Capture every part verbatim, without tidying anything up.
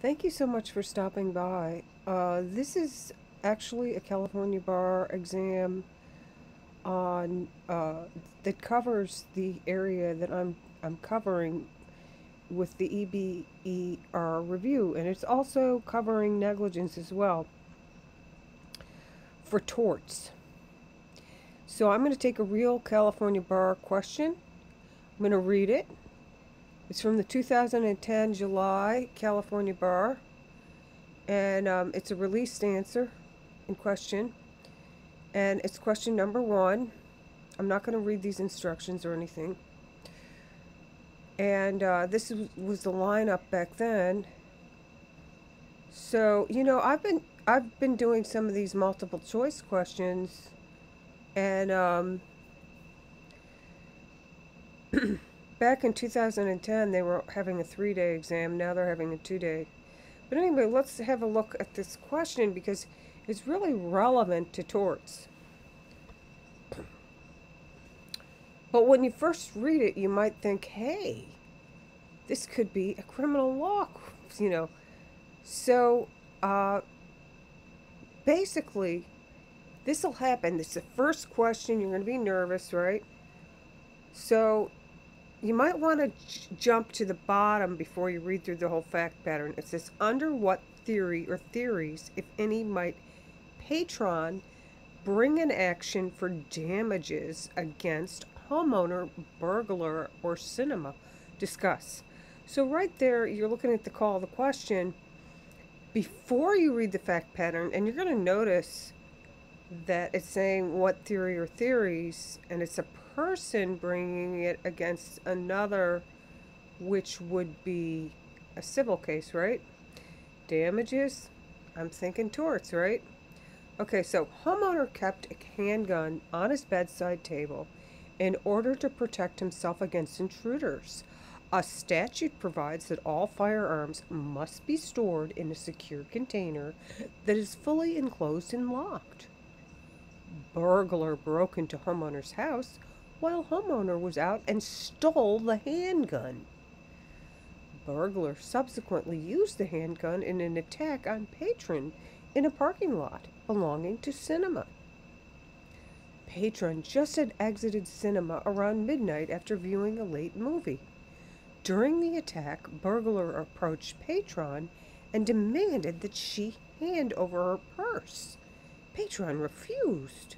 Thank you so much for stopping by. Uh, this is actually a California bar exam on uh, that covers the area that I'm I'm covering with the E B R E review, and it's also covering negligence as well for torts. So I'm going to take a real California bar question. I'm going to read it. It's from the two thousand ten July California bar, and um, it's a released answer in question, and it's question number one. I'm not going to read these instructions or anything. And uh, this was the lineup back then. So, you know, I've been I've been doing some of these multiple choice questions, and um, back in two thousand ten they were having a three-day exam. Now they're having a two-day. But anyway, let's have a look at this question because it's really relevant to torts. But when you first read it, you might think, hey, this could be a criminal law, you know. So, uh, basically, this will happen. It's the first question. You're going to be nervous, right? So, you might want to j jump to the bottom before you read through the whole fact pattern. It says, under what theory or theories, if any, might patron bring an action for damages against homeowner, burglar, or cinema? Discuss. So right there, you're looking at the call of the question before you read the fact pattern, and you're going to notice that it's saying what theory or theories, and it's a person bringing it against another, which would be a civil case, right? Damages, I'm thinking torts, right? Okay, so homeowner kept a handgun on his bedside table in order to protect himself against intruders. A statute provides that all firearms must be stored in a secure container that is fully enclosed and locked. Burglar broke into homeowner's house while homeowner was out and stole the handgun. Burglar subsequently used the handgun in an attack on patron in a parking lot belonging to cinema. Patron just had exited cinema around midnight after viewing a late movie. During the attack, burglar approached patron and demanded that she hand over her purse. Patron refused.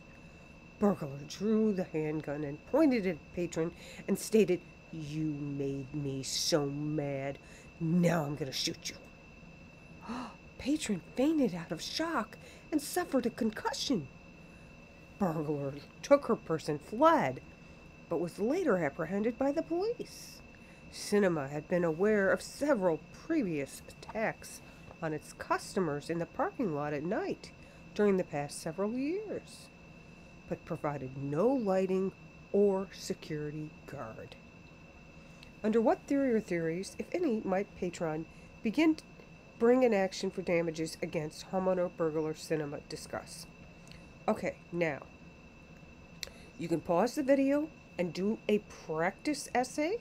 Burglar drew the handgun and pointed it at patron and stated, "You made me so mad. Now I'm going to shoot you." Patron fainted out of shock and suffered a concussion. Burglar took her purse and fled, but was later apprehended by the police. Cinema had been aware of several previous attacks on its customers in the parking lot at night during the past several years, but provided no lighting or security guard. Under what theory or theories, if any, might patron begin to bring an action for damages against homeowner, burglar, cinema? Discuss. Okay, now, you can pause the video and do a practice essay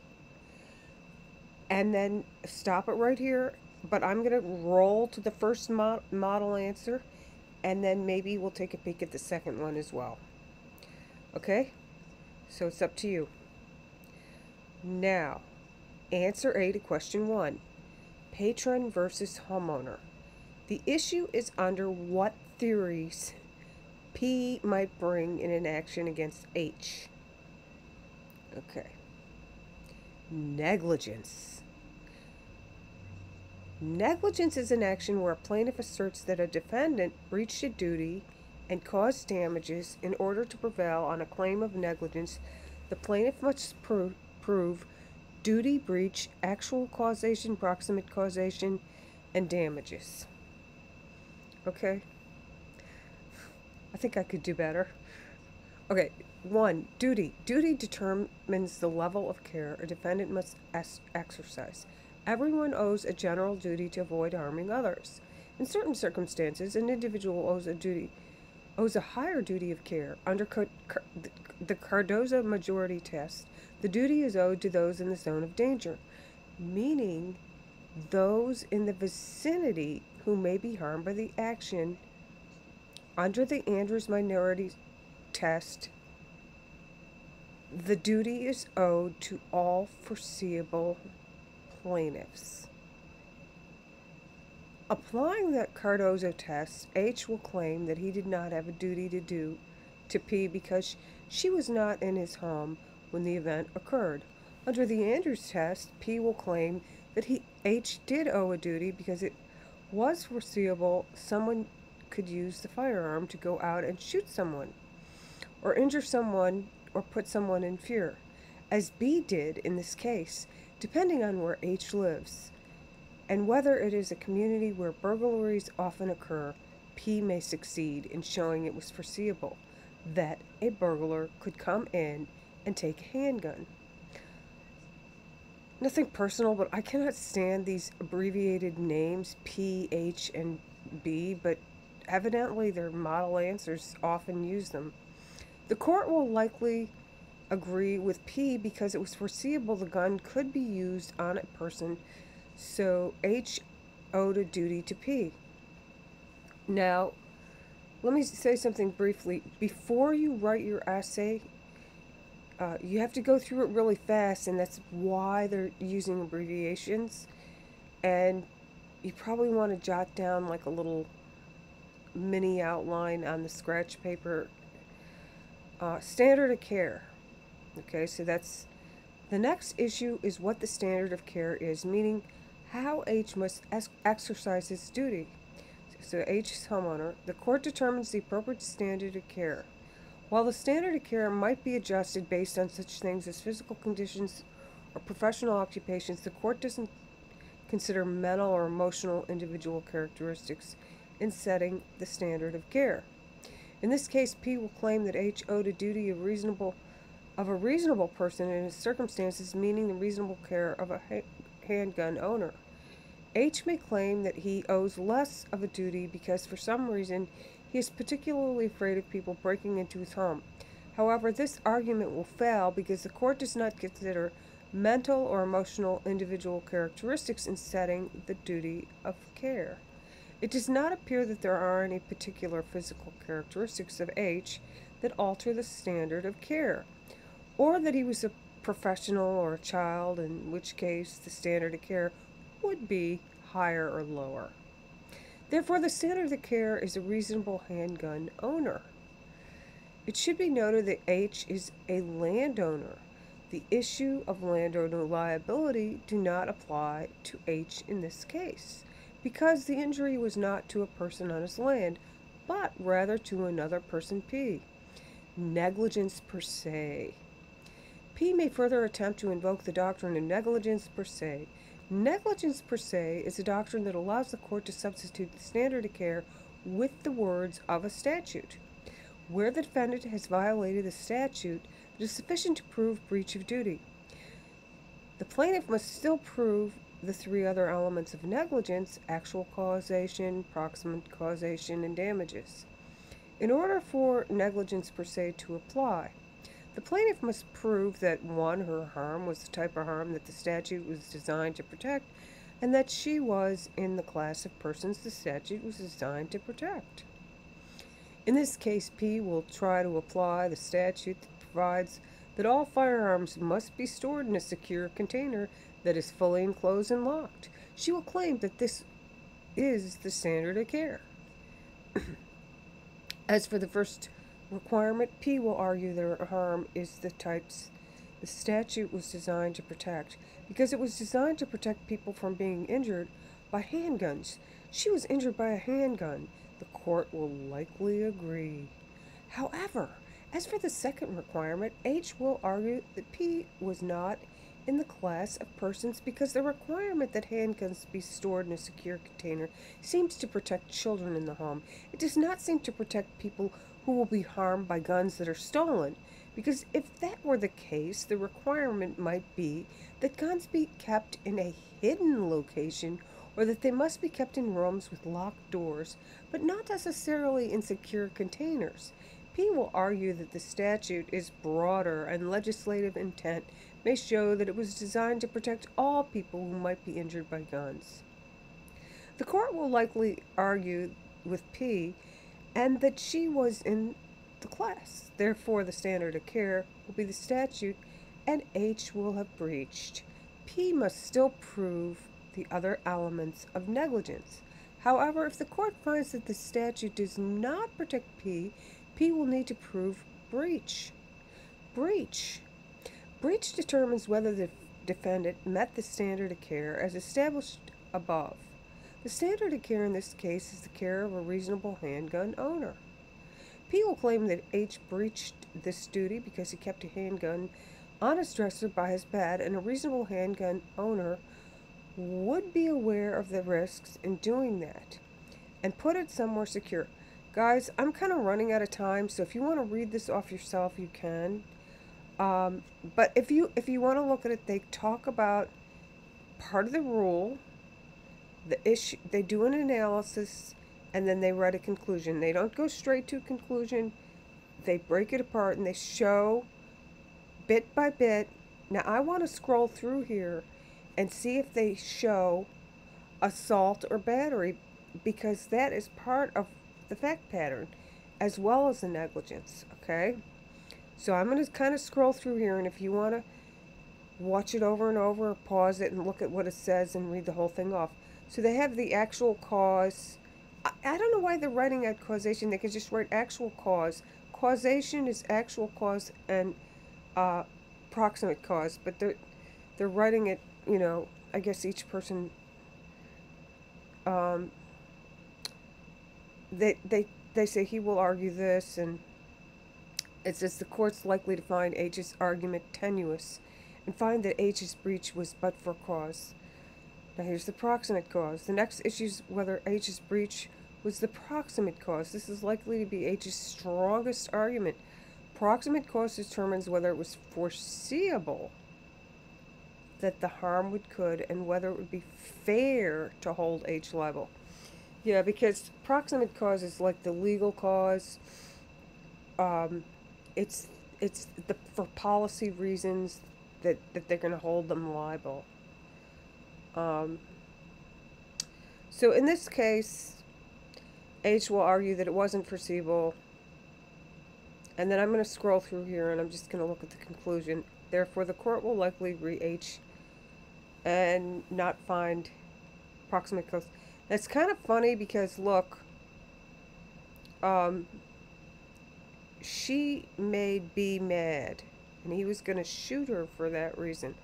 and then stop it right here, but I'm going to roll to the first mo model answer, and then maybe we'll take a peek at the second one as well. Okay? So it's up to you. Now, answer A to question one, patron versus homeowner. The issue is under what theories P might bring in an action against H. Okay. Negligence. Negligence is an action where a plaintiff asserts that a defendant breached a duty and caused damages. In order to prevail on a claim of negligence, the plaintiff must prove, prove duty breach, actual causation, proximate causation, and damages. Okay. I think I could do better. Okay, one, duty. Duty determines the level of care a defendant must exercise. Everyone owes a general duty to avoid harming others. In certain circumstances, an individual owes a duty, owes a higher duty of care. Under Car Car the Cardozo majority test, the duty is owed to those in the zone of danger, meaning those in the vicinity who may be harmed by the action under the Andrews minority test, the duty is owed to all foreseeable plaintiffs. Applying the Cardozo test, H will claim that he did not have a duty to do to P because she was not in his home when the event occurred. Under the Andrews test, P will claim that he H did owe a duty because it was foreseeable someone could use the firearm to go out and shoot someone or injure someone or put someone in fear, as B did in this case, depending on where H lives. And whether it is a community where burglaries often occur, P may succeed in showing it was foreseeable that a burglar could come in and take a handgun. Nothing personal, but I cannot stand these abbreviated names, P, H, and B, but evidently their model answers often use them. The court will likely agree with P because it was foreseeable the gun could be used on a person, so H owed a duty to P. Now, let me say something briefly. Before you write your essay, uh, you have to go through it really fast, and that's why they're using abbreviations. And you probably want to jot down like a little mini outline on the scratch paper. Uh, standard of care. Okay, so that's the next issue, is what the standard of care is, meaning how H must ex exercise his duty. So H is homeowner. The court determines the appropriate standard of care. While the standard of care might be adjusted based on such things as physical conditions or professional occupations, the court doesn't consider mental or emotional individual characteristics in setting the standard of care. In this case, P will claim that H owed a duty of reasonable of a reasonable person in his circumstances, meaning the reasonable care of a ha handgun owner. H may claim that he owes less of a duty because for some reason he is particularly afraid of people breaking into his home. However, this argument will fail because the court does not consider mental or emotional individual characteristics in setting the duty of care. It does not appear that there are any particular physical characteristics of H that alter the standard of care, or that he was a professional or a child, in which case the standard of care would be higher or lower. Therefore, the standard of care is a reasonable handgun owner. It should be noted that H is a landowner. The issue of landowner liability do not apply to H in this case, because the injury was not to a person on his land, but rather to another person, P. Negligence per se. P may further attempt to invoke the doctrine of negligence per se. Negligence per se is a doctrine that allows the court to substitute the standard of care with the words of a statute. Where the defendant has violated the statute, it is sufficient to prove breach of duty. The plaintiff must still prove the three other elements of negligence: actual causation, proximate causation, and damages. In order for negligence per se to apply, the plaintiff must prove that, one, her harm was the type of harm that the statute was designed to protect, and that she was in the class of persons the statute was designed to protect. In this case, P will try to apply the statute that provides that all firearms must be stored in a secure container that is fully enclosed and locked. She will claim that this is the standard of care. As for the first requirement, P will argue that harm is the types the statute was designed to protect, because it was designed to protect people from being injured by handguns. She was injured by a handgun. The court will likely agree. However, as for the second requirement, H will argue that P was not in the class of persons because the requirement that handguns be stored in a secure container seems to protect children in the home. It does not seem to protect people who will be harmed by guns that are stolen, because if that were the case, the requirement might be that guns be kept in a hidden location, or that they must be kept in rooms with locked doors, but not necessarily in secure containers. P will argue that the statute is broader and legislative intent may show that it was designed to protect all people who might be injured by guns. The court will likely argue with P and that she was in the class. Therefore, the standard of care will be the statute and H will have breached. P must still prove the other elements of negligence. However, if the court finds that the statute does not protect P, P will need to prove breach. Breach. Breach determines whether the defendant met the standard of care as established above. The standard of care in this case is the care of a reasonable handgun owner. P will claim that H breached this duty because he kept a handgun on his dresser by his bed, and a reasonable handgun owner would be aware of the risks in doing that and put it somewhere secure. Guys, I'm kind of running out of time, so if you want to read this off yourself, you can. Um, but if you if you want to look at it, they talk about part of the rule, the issue. They do an analysis, and then they write a conclusion. They don't go straight to a conclusion. They break it apart, and they show bit by bit. Now, I want to scroll through here and see if they show assault or battery, because that is part of the fact pattern, as well as the negligence, okay? So I'm going to kind of scroll through here, and if you want to watch it over and over, pause it and look at what it says and read the whole thing off. So they have the actual cause. I, I don't know why they're writing out causation. They could just write actual cause. Causation is actual cause and uh, proximate cause, but they're, they're writing it, you know, I guess each person, um, they, they, they say he will argue this, and it says the court's likely to find H's argument tenuous and find that H's breach was but for cause. Now here's the proximate cause. The next issue is whether H's breach was the proximate cause. This is likely to be H's strongest argument. Proximate cause determines whether it was foreseeable that the harm would could and whether it would be fair to hold H liable. Yeah, because proximate cause is like the legal cause. Um, it's it's the for policy reasons that, that they're going to hold them liable. Um, so in this case, H will argue that it wasn't foreseeable. And then I'm going to scroll through here and I'm just going to look at the conclusion. Therefore, the court will likely re H and not find proximate cause. It's kind of funny because, look, um, she made B mad, and he was going to shoot her for that reason.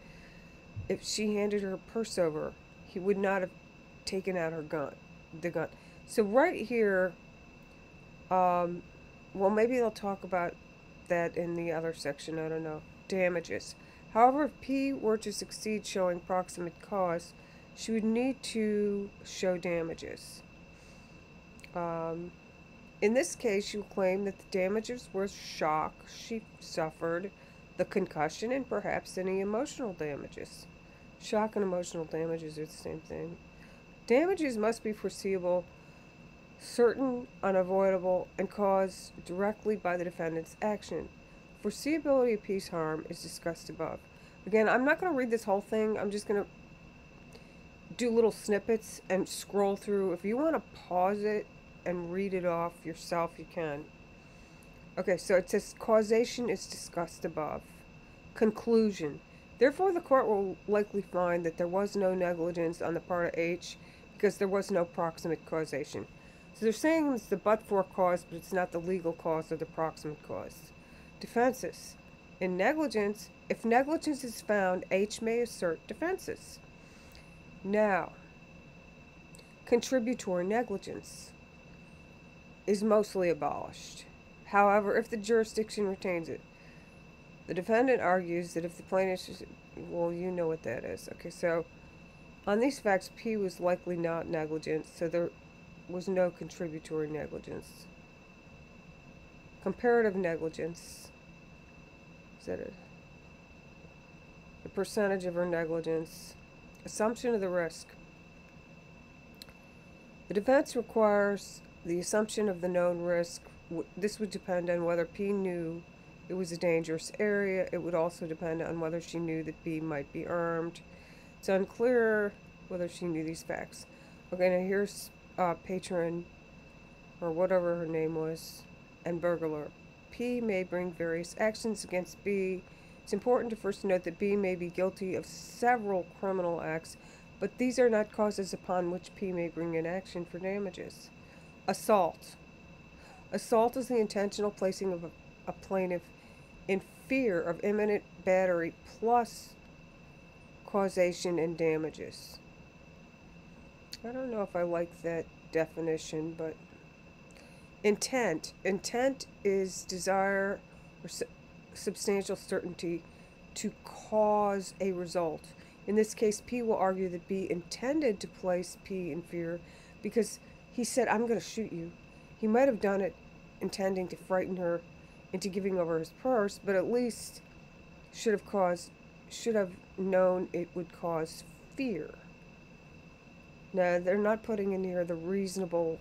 If she handed her purse over, he would not have taken out her gun, the gun. So right here, um, well, maybe they'll talk about that in the other section, I don't know, damages. However, if P were to succeed showing proximate cause, she would need to show damages. Um, in this case, she will claim that the damages were shock she suffered, the concussion, and perhaps any emotional damages. Shock and emotional damages are the same thing. Damages must be foreseeable, certain, unavoidable, and caused directly by the defendant's action. Foreseeability of P's harm is discussed above. Again, I'm not going to read this whole thing. I'm just going to do little snippets and scroll through. If you want to pause it and read it off yourself, you can. Okay, so it says causation is discussed above. Conclusion. Therefore, the court will likely find that there was no negligence on the part of H because there was no proximate causation. So they're saying it's the but-for cause, but it's not the legal cause or the proximate cause. Defenses. In negligence, if negligence is found, H may assert defenses. Now, contributory negligence is mostly abolished. However, if the jurisdiction retains it, the defendant argues that if the plaintiff is, well, you know what that is. Okay, so on these facts, P was likely not negligent, so there was no contributory negligence. Comparative negligence, is that it? The percentage of her negligence. Assumption of the risk. The defense requires the assumption of the known risk. This would depend on whether P knew It was a dangerous area. It would also depend on whether she knew that B might be armed. It's unclear whether she knew these facts. Okay, now here's uh, patron, or whatever her name was, and burglar. P may bring various actions against B. It's important to first note that B may be guilty of several criminal acts, but these are not causes upon which P may bring an action for damages. Assault. Assault is the intentional placing of a, a plaintiff in fear of imminent battery plus causation and damages. I don't know if I like that definition, but intent. Intent is desire or su- substantial certainty to cause a result. In this case, P will argue that B intended to place P in fear because he said, I'm going to shoot you. He might have done it intending to frighten her into giving over his purse, but at least should have caused, should have known it would cause fear. Now, they're not putting in here the reasonable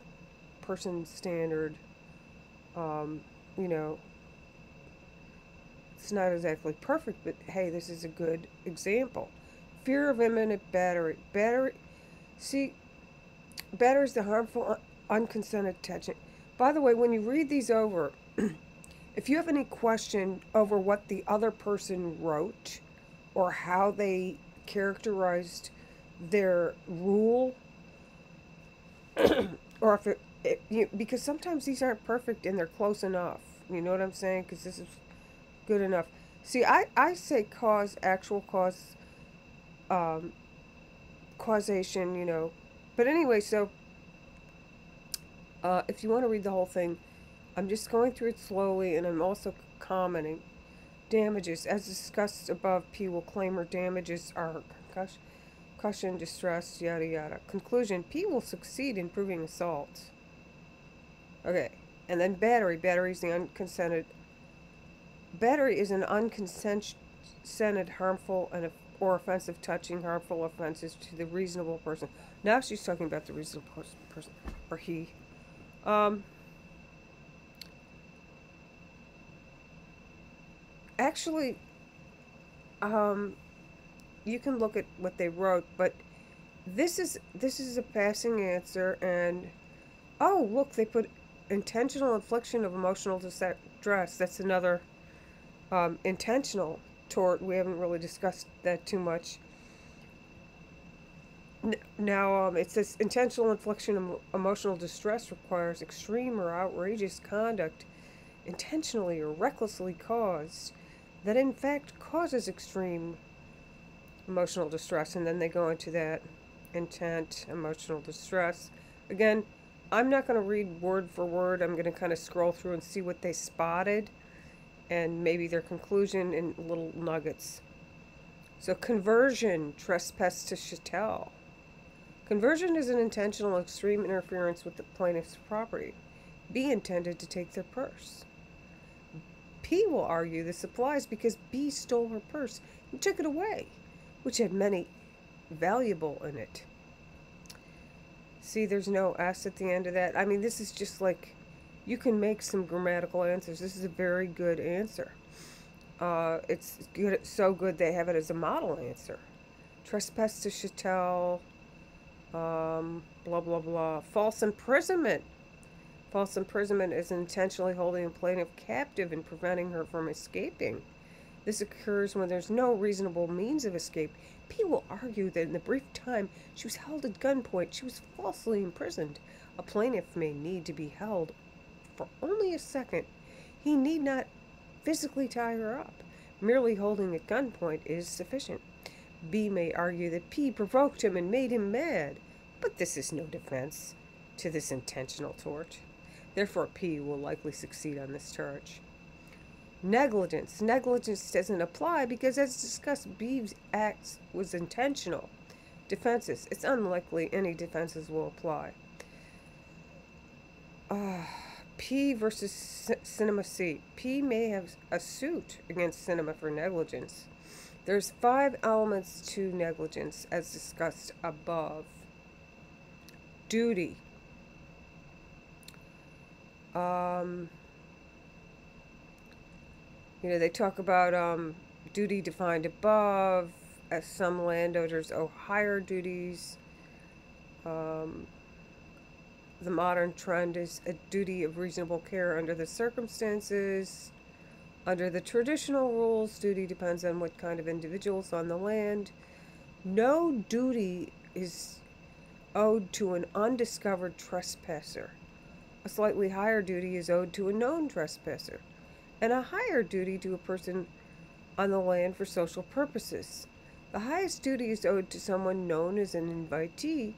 person standard. Um, you know, it's not exactly perfect, but hey, this is a good example. Fear of imminent battery. Battery, see, battery is the harmful, un unconsented touching. By the way, when you read these over, if you have any question over what the other person wrote or how they characterized their rule, or if it, it you, because sometimes these aren't perfect and they're close enough. You know what I'm saying? Because this is good enough. See, I, I say cause, actual cause, um, causation, you know. But anyway, so uh, if you want to read the whole thing, I'm just going through it slowly, and I'm also commenting. Damages. As discussed above, P will claim her damages are concussion, concussion, distress, yada yada. Conclusion. P will succeed in proving assault. Okay. And then battery. Battery is the unconsented. Battery is an unconsented, harmful, and or offensive touching, harmful offenses to the reasonable person. Now she's talking about the reasonable person, person or he. Um... Actually, um, you can look at what they wrote, but this is this is a passing answer. And oh, look, they put intentional infliction of emotional distress. That's another um, intentional tort. We haven't really discussed that too much. N now, um, it says intentional infliction of emotional distress requires extreme or outrageous conduct, intentionally or recklessly caused, that in fact causes extreme emotional distress. And then they go into that intent, emotional distress. Again, I'm not going to read word for word. I'm going to kind of scroll through and see what they spotted and maybe their conclusion in little nuggets. So conversion, trespass to chattel. Conversion is an intentional extreme interference with the plaintiff's property. B intended to take their purse. P will argue this applies because B stole her purse and took it away, which had many valuable in it. See, there's no S at the end of that. I mean, this is just like, you can make some grammatical answers. This is a very good answer. Uh, it's good, it's so good they have it as a model answer. Trespass to chattel, um, blah, blah, blah. False imprisonment. False imprisonment is intentionally holding a plaintiff captive and preventing her from escaping. This occurs when there's no reasonable means of escape. P will argue that in the brief time she was held at gunpoint, she was falsely imprisoned. A plaintiff may need to be held for only a second. He need not physically tie her up. Merely holding at gunpoint is sufficient. B may argue that P provoked him and made him mad, but this is no defense to this intentional tort. Therefore, P will likely succeed on this charge. Negligence. Negligence doesn't apply because, as discussed, B's act was intentional. Defenses. It's unlikely any defenses will apply. Uh, P versus Cinema C. P may have a suit against Cinema for negligence. There's five elements to negligence, as discussed above. Duty. Um, You know, they talk about um, duty defined above, as some landowners owe higher duties. Um, the modern trend is a duty of reasonable care under the circumstances. Under the traditional rules, duty depends on what kind of individuals on the land. No duty is owed to an undiscovered trespasser. A slightly higher duty is owed to a known trespasser, and a higher duty to a person on the land for social purposes. The highest duty is owed to someone known as an invitee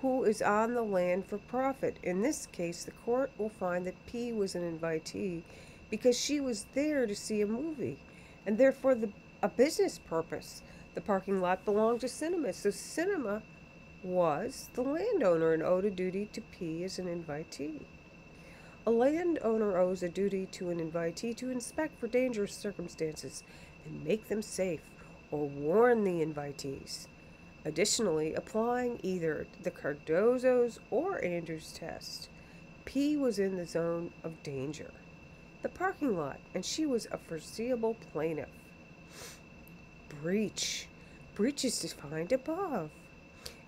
who is on the land for profit. In this case, the court will find that P was an invitee because she was there to see a movie, and therefore the, a business purpose. The parking lot belonged to cinema, so cinema was the landowner and owed a duty to P as an invitee. A landowner owes a duty to an invitee to inspect for dangerous circumstances and make them safe or warn the invitees. Additionally, applying either the Cardozo's or Andrews test, P was in the zone of danger, the parking lot, and she was a foreseeable plaintiff. Breach. Breach is defined above.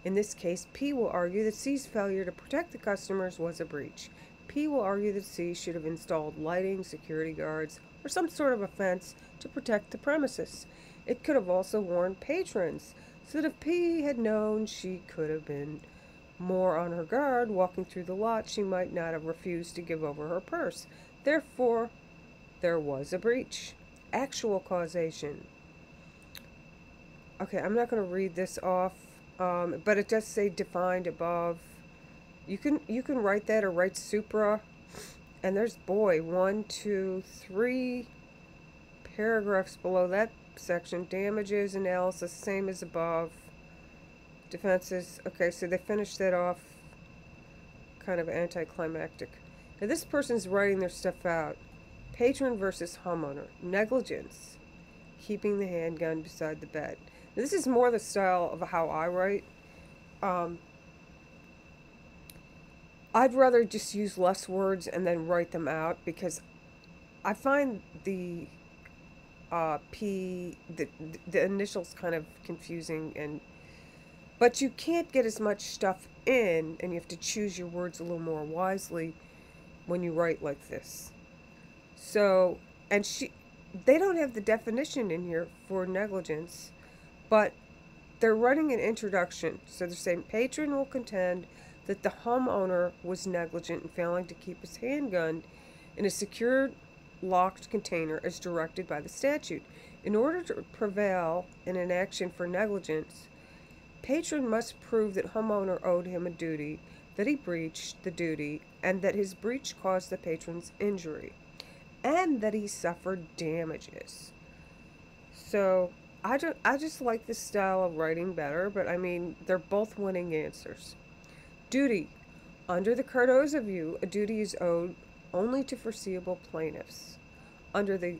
In this case, P will argue that C's failure to protect the customers was a breach. P will argue that C should have installed lighting, security guards, or some sort of a fence to protect the premises. It could have also warned patrons, so that if P had known, she could have been more on her guard. Walking through the lot, she might not have refused to give over her purse. Therefore, there was a breach. Actual causation. Okay, I'm not going to read this off, um, but it does say defined above. You can you can write that or write supra. And there's boy one, two, three paragraphs below that section. Damages analysis, same as above. Defenses. Okay, so they finished that off kind of anticlimactic. Now this person's writing their stuff out. Patron versus homeowner. Negligence. Keeping the handgun beside the bed. Now, this is more the style of how I write. Um, I'd rather just use less words and then write them out, because I find the uh, P, the, the initials kind of confusing, and but you can't get as much stuff in, and you have to choose your words a little more wisely when you write like this. So, and she, they don't have the definition in here for negligence, but they're running an introduction. So they're saying patron will contend that the homeowner was negligent in failing to keep his handgun in a secured, locked container as directed by the statute. In order to prevail in an action for negligence, patron must prove that homeowner owed him a duty, that he breached the duty, and that his breach caused the patron's injury, and that he suffered damages. So I don't, I just like this style of writing better, but I mean, they're both winning answers. Duty. Under the Cardozo view, a duty is owed only to foreseeable plaintiffs. Under the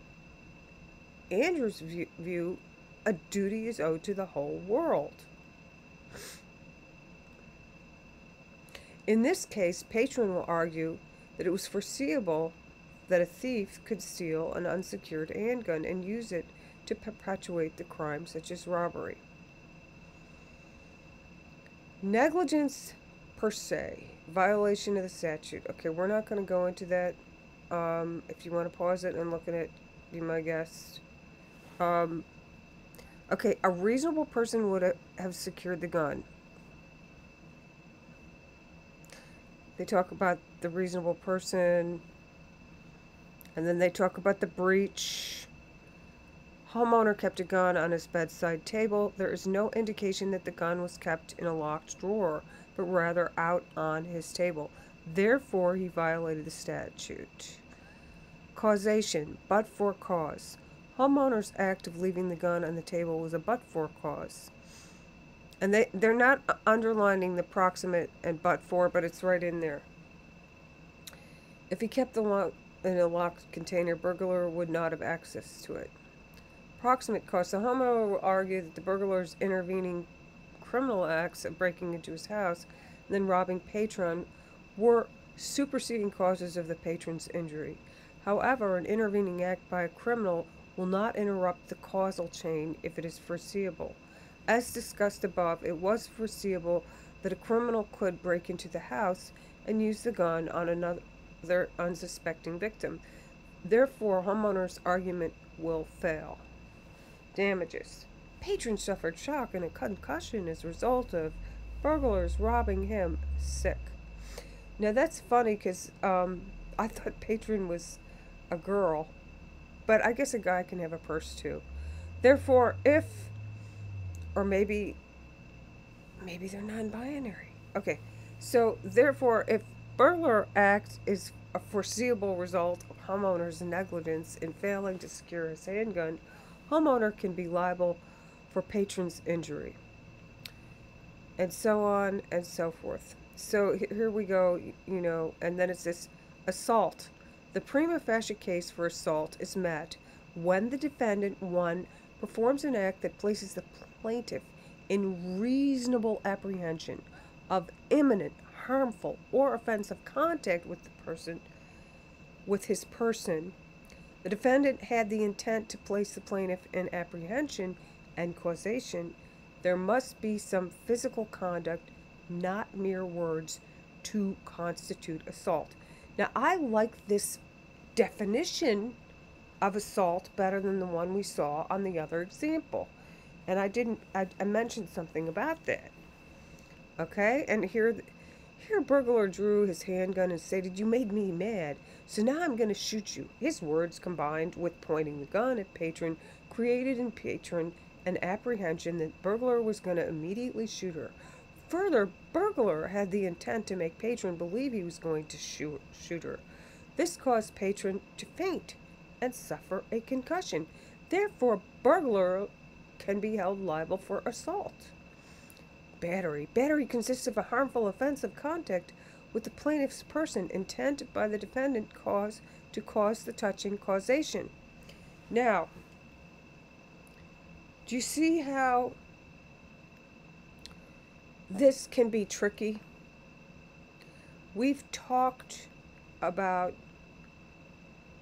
Andrews view, view a duty is owed to the whole world. In this case, patron will argue that it was foreseeable that a thief could steal an unsecured handgun and use it to perpetuate the crime, such as robbery. Negligence per se, violation of the statute. Okay, we're not going to go into that. Um, if you want to pause it and look at it, be my guest. Um, okay, a reasonable person would have secured the gun. They talk about the reasonable person, and then they talk about the breach. Homeowner kept a gun on his bedside table. There is no indication that the gun was kept in a locked drawer, but rather out on his table. Therefore, he violated the statute. Causation, but for cause. Homeowner's act of leaving the gun on the table was a but for cause. And they, they're not underlining the proximate and but for, but it's right in there. If he kept the lock in a locked container, burglar would not have access to it. Proximate cause. The homeowner will argue that the burglar's intervening criminal acts of breaking into his house and then robbing patron were superseding causes of the patron's injury. However, an intervening act by a criminal will not interrupt the causal chain if it is foreseeable. As discussed above, it was foreseeable that a criminal could break into the house and use the gun on another unsuspecting victim. Therefore, homeowner's argument will fail. Damages. Patron suffered shock and a concussion as a result of burglars robbing him sick. Now that's funny because um, I thought patron was a girl, but I guess a guy can have a purse too. Therefore, if, or maybe, maybe they're non-binary. Okay, so therefore, if burglar act is a foreseeable result of homeowner's negligence in failing to secure his handgun, homeowner can be liable for patron's injury, and so on and so forth. So here we go, you know, and then it's this assault. The prima facie case for assault is met when the defendant, one, performs an act that places the plaintiff in reasonable apprehension of imminent, harmful, or offensive contact with the person, with his person. The defendant had the intent to place the plaintiff in apprehension and causation. There must be some physical conduct, not mere words, to constitute assault. Now, I like this definition of assault better than the one we saw on the other example. And I didn't, I, I mentioned something about that. Okay, and here, here burglar drew his handgun and stated, "You made me mad, so now I'm going to shoot you." His words, combined with pointing the gun at patron, created in patron an apprehension that burglar was going to immediately shoot her. Further, burglar had the intent to make patron believe he was going to shoot, shoot her. This caused patron to faint and suffer a concussion. Therefore, burglar can be held liable for assault. Battery. Battery consists of a harmful offensive contact with the plaintiff's person, intent by the defendant cause to cause the touching causation. Now, do you see how this can be tricky? We've talked about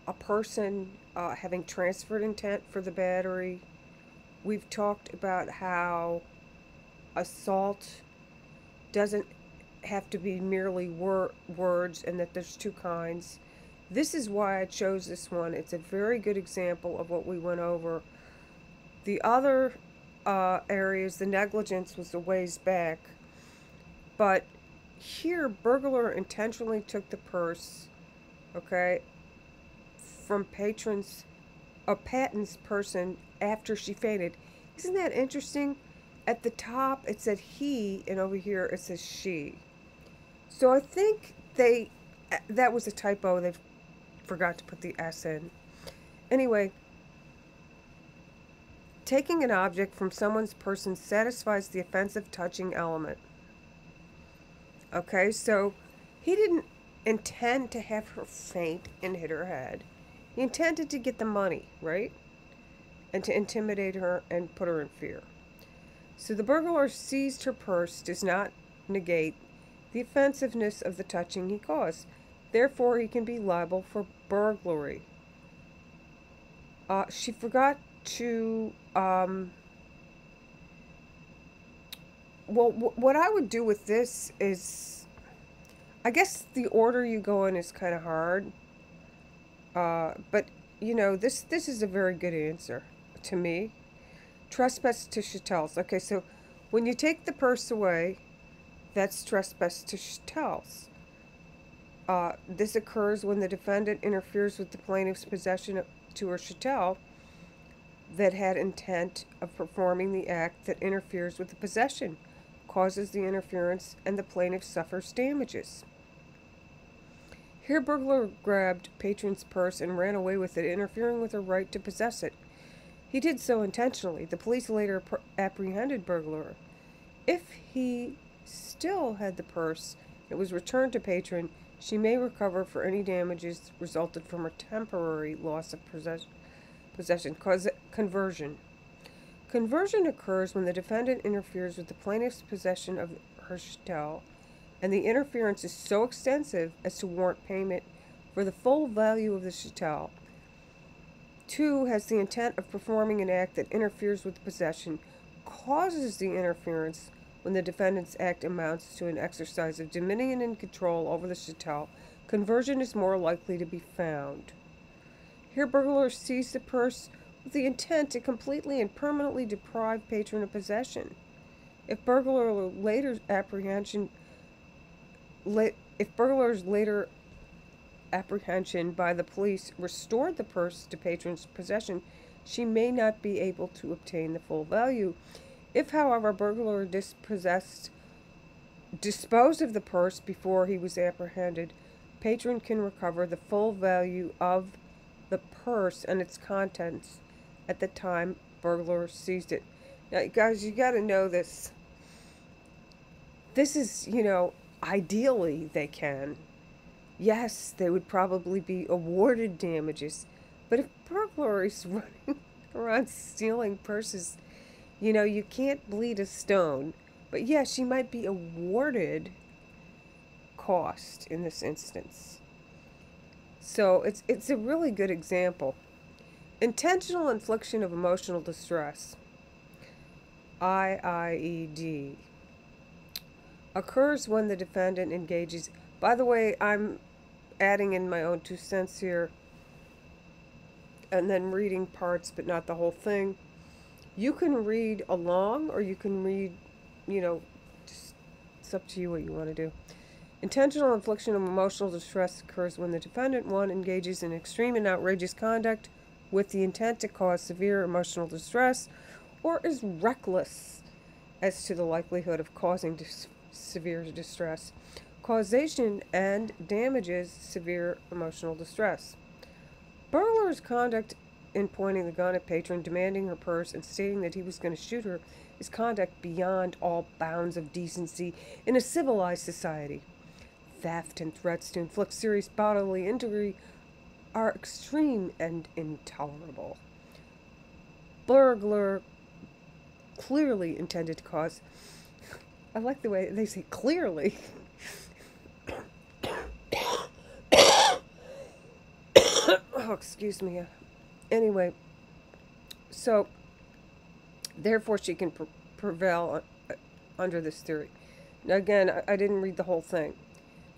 a person uh, having transferred intent for the battery. We've talked about how assault doesn't have to be merely wor words and that there's two kinds. This is why I chose this one. It's a very good example of what we went over. The other uh, areas, the negligence was a ways back, but here burglar intentionally took the purse, okay, from patron's, a patron's person after she fainted. Isn't that interesting? At the top it said he, and over here it says she. So I think they, that was a typo, they forgot to put the S in. Anyway, taking an object from someone's person satisfies the offensive touching element. Okay, so he didn't intend to have her faint and hit her head. He intended to get the money, right? And to intimidate her and put her in fear. So the burglar seized her purse does not negate the offensiveness of the touching he caused. Therefore, he can be liable for burglary. Uh, she forgot to um well w what I would do with this is, I guess the order you go in is kind of hard, uh but you know, this this is a very good answer to me. Trespass to chatels. Okay, so when you take the purse away, that's trespass to chatels. Uh this occurs when the defendant interferes with the plaintiff's possession of, to her chatel that had intent of performing the act that interferes with the possession, causes the interference, and the plaintiff suffers damages. Here burglar grabbed patron's purse and ran away with it, interfering with her right to possess it. He did so intentionally. The police later apprehended burglar. If he still had the purse, it was returned to patron, she may recover for any damages resulted from her temporary loss of possession. Possession. Cause conversion. Conversion occurs when the defendant interferes with the plaintiff's possession of her chatel, and the interference is so extensive as to warrant payment for the full value of the chattel. Two, has the intent of performing an act that interferes with possession, causes the interference when the defendant's act amounts to an exercise of dominion and control over the chattel. Conversion is more likely to be found. Here, burglar seized the purse with the intent to completely and permanently deprive patron of possession. If burglar later apprehension, la if burglar's later apprehension by the police restored the purse to patron's possession, she may not be able to obtain the full value. If, however, burglar dispossessed, disposed of the purse before he was apprehended, patron can recover the full value of the purse and its contents at the time burglar seized it. Now, guys, you got to know this. This is, you know, ideally they can. Yes, they would probably be awarded damages. But if burglaries running around stealing purses, you know, you can't bleed a stone. But yeah, she might be awarded cost in this instance. So it's it's a really good example. Intentional infliction of emotional distress, I I E D, occurs when the defendant engages. By the way, I'm adding in my own two cents here and then reading parts but not the whole thing. You can read along or you can read, you know, just, it's up to you what you want to do. Intentional infliction of emotional distress occurs when the defendant, one, engages in extreme and outrageous conduct with the intent to cause severe emotional distress, or is reckless as to the likelihood of causing dis- severe distress, causation, and damages severe emotional distress. Burglar's conduct in pointing the gun at patron, demanding her purse, and stating that he was going to shoot her is conduct beyond all bounds of decency in a civilized society. Theft and threats to inflict serious bodily injury are extreme and intolerable. Burglar clearly intended to cause... I like the way they say clearly. Oh, excuse me. Anyway, so therefore she can pr prevail under this theory. Now, again, I, I didn't read the whole thing.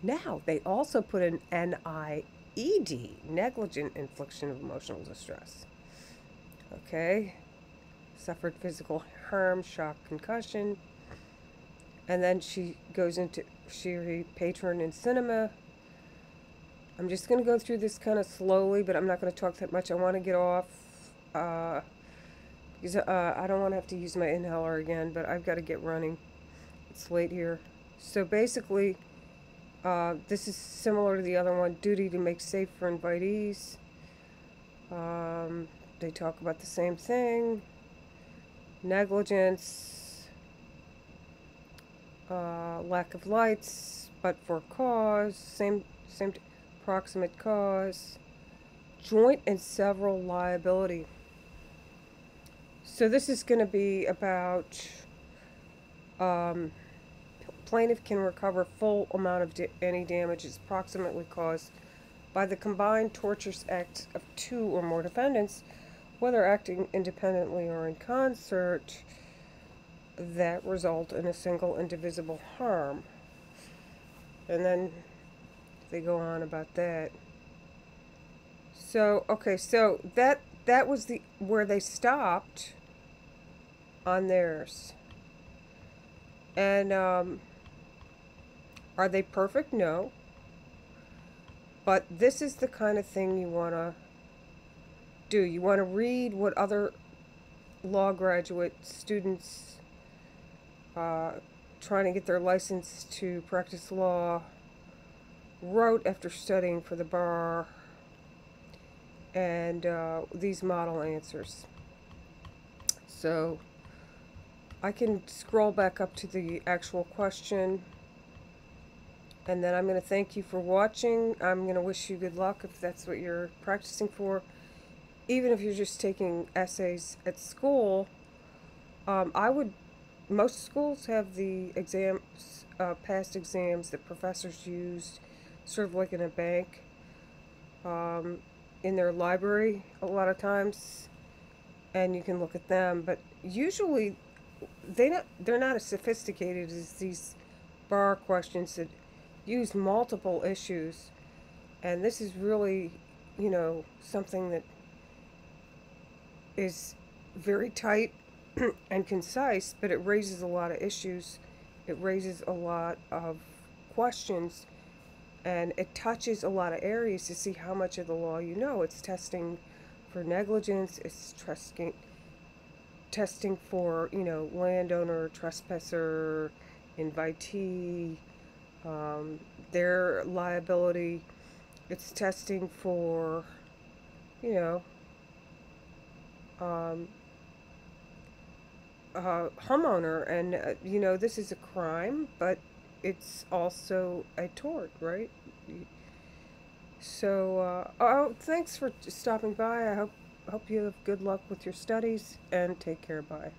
Now, they also put an N I E D, negligent infliction of emotional distress. Okay. Suffered physical harm, shock, concussion. And then she goes into she patron in cinema. I'm just going to go through this kind of slowly, but I'm not going to talk that much. I want to get off uh, because uh, I don't want to have to use my inhaler again, but I've got to get running. It's late here. So basically... Uh, this is similar to the other one, duty to make safe for invitees. Um, they talk about the same thing. Negligence, uh, lack of lights, but for cause, same, same proximate cause, joint and several liability. So this is going to be about... Um, plaintiff can recover full amount of da any damages proximately caused by the combined tortious acts of two or more defendants, whether acting independently or in concert, that result in a single indivisible harm. And then they go on about that. So, okay, so that that was the where they stopped on theirs. And, um... are they perfect? No. But this is the kind of thing you want to do. You want to read what other law graduate students uh, trying to get their license to practice law wrote after studying for the bar, and uh, these model answers. So I can scroll back up to the actual question. And then I'm going to thank you for watching. I'm going to wish you good luck if that's what you're practicing for. Even if you're just taking essays at school, um, I would, most schools have the exams, uh, past exams that professors use, sort of like in a bank. um, in their library a lot of times, and you can look at them. But usually they not, they're not as sophisticated as these bar questions that use multiple issues. And this is really, you know, something that is very tight and concise, but it raises a lot of issues. It raises a lot of questions, and it touches a lot of areas to see how much of the law you know. It's testing for negligence, it's testing testing for, you know, landowner, trespasser, invitee, um, their liability. It's testing for, you know, um, uh, homeowner, and uh, you know, this is a crime, but it's also a tort, right? So, uh, oh, thanks for stopping by. I hope hope you have good luck with your studies, and take care. Bye.